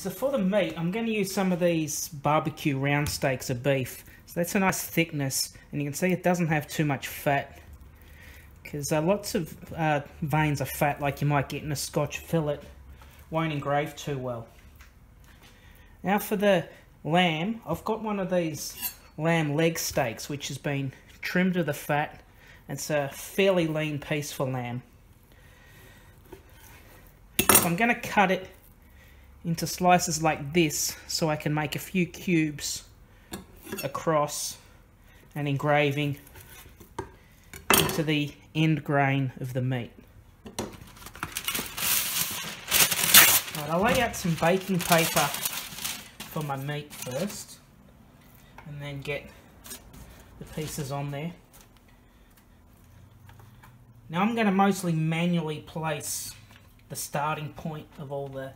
So for the meat, I'm going to use some of these barbecue round steaks of beef. So that's a nice thickness, and you can see it doesn't have too much fat, because lots of veins of fat, like you might get in a Scotch fillet, won't engrave too well. Now for the lamb, I've got one of these lamb leg steaks which has been trimmed of the fat. It's a fairly lean piece for lamb. So I'm going to cut it into slices like this so I can make a few cubes across and engraving into the end grain of the meat. Right, I'll lay out some baking paper for my meat first and then get the pieces on there. Now I'm going to mostly manually place the starting point of all the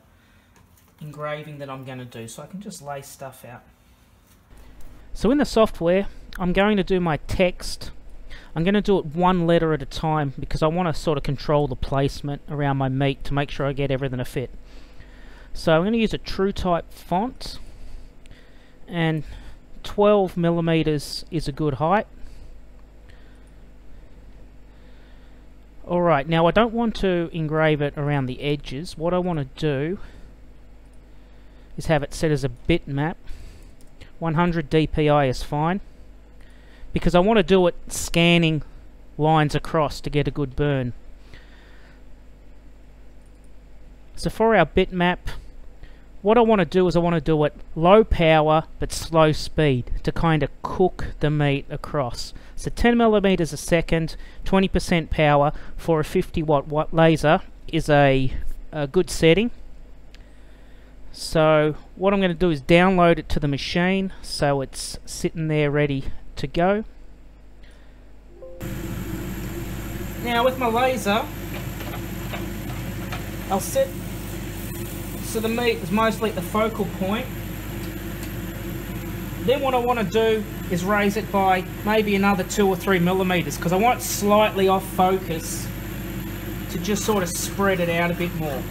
engraving that I'm going to do, so I can just lay stuff out. So in the software, I'm going to do my text. I'm going to do it one letter at a time because I want to sort of control the placement around my meat to make sure I get everything to fit. So I'm going to use a TrueType font, and 12 millimeters is a good height. Alright, now I don't want to engrave it around the edges. What I want to do is have it set as a bitmap. 100 dpi is fine, because I want to do it scanning lines across to get a good burn. So for our bitmap, what I want to do is I want to do it low power but slow speed to kind of cook the meat across. So 10 millimeters a second, 20% power for a 50-watt laser is a good setting. So what I'm going to do is download it to the machine so it's sitting there ready to go. Now with my laser, I'll set so the meat is mostly at the focal point. Then what I want to do is raise it by maybe another 2 or 3 millimeters, because I want it slightly off focus to just sort of spread it out a bit more.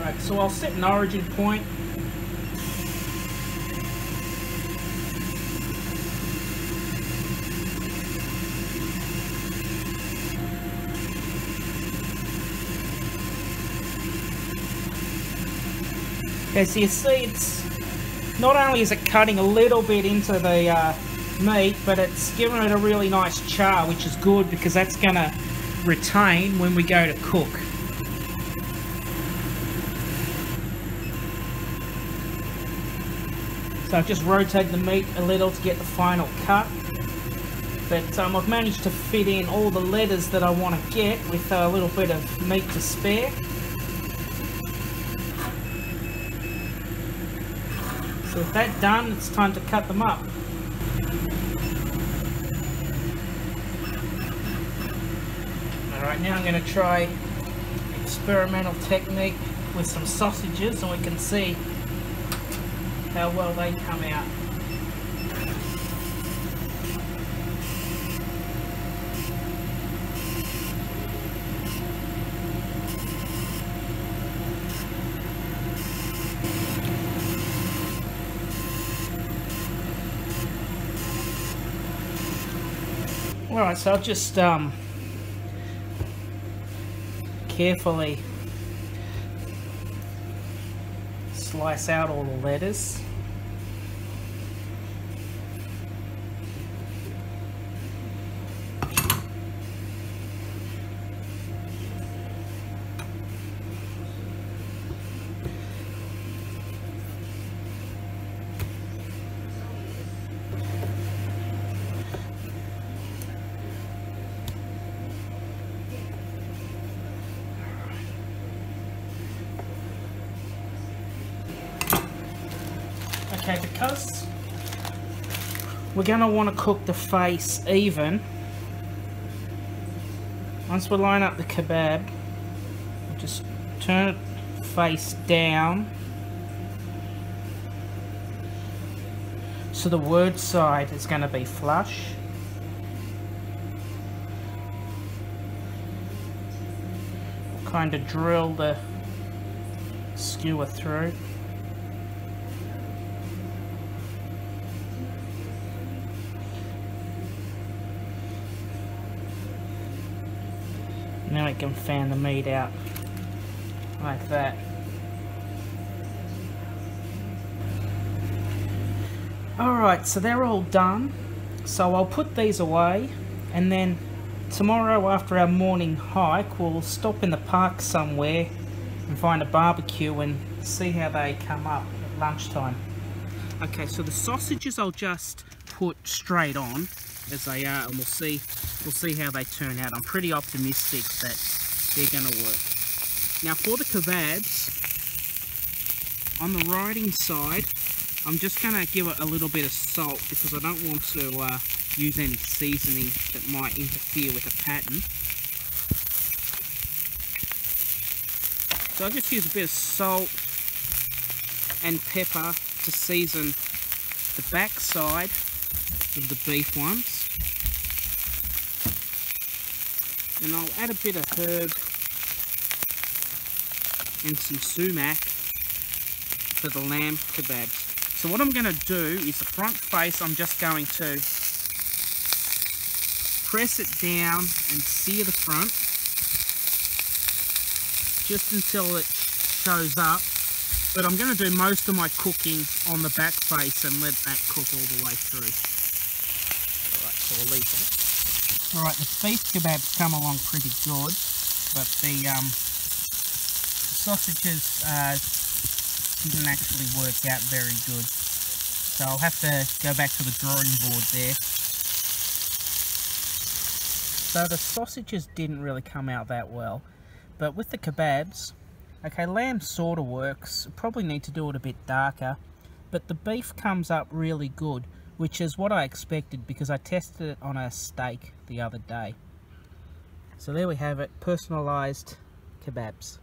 Alright, so I'll set an origin point. Okay, so you see, it's not only is it cutting a little bit into the meat, but it's giving it a really nice char, which is good because that's going to retain when we go to cook. So I've just rotated the meat a little to get the final cut, but I've managed to fit in all the letters that I want to get with a little bit of meat to spare. So with that done, it's time to cut them up. Alright, now I'm going to try experimental technique with some sausages, and we can see how well they come out. Alright, so I'll just carefully slice out all the letters. Okay, because we're going to want to cook the face even, once we line up the kebab, we'll just turn it face down so the word side is going to be flush. kind of drill the skewer through. Now we can fan the meat out like that. Alright, so they're all done. So I'll put these away, and then tomorrow after our morning hike we'll stop in the park somewhere and find a barbecue and see how they come up at lunchtime. Okay, so the sausages I'll just put straight on as they are, and we'll see how they turn out. I'm pretty optimistic that they're going to work. Now for the kebabs, on the riding side I'm just going to give it a little bit of salt because I don't want to use any seasoning that might interfere with the pattern. So I'll just use a bit of salt and pepper to season the back side of the beef ones. And I'll add a bit of herb and some sumac for the lamb kebabs. So what I'm going to do is the front face, I'm just going to press it down and sear the front just until it shows up. But I'm going to do most of my cooking on the back face and let that cook all the way through. Alright, so we'll leave that. Alright, the beef kebabs come along pretty good, but the sausages didn't actually work out very good, so I'll have to go back to the drawing board there. So the sausages didn't really come out that well, but with the kebabs, okay, lamb sort of works, probably need to do it a bit darker, but the beef comes up really good, which is what I expected because I tested it on a steak the other day. So there we have it, personalised kebabs.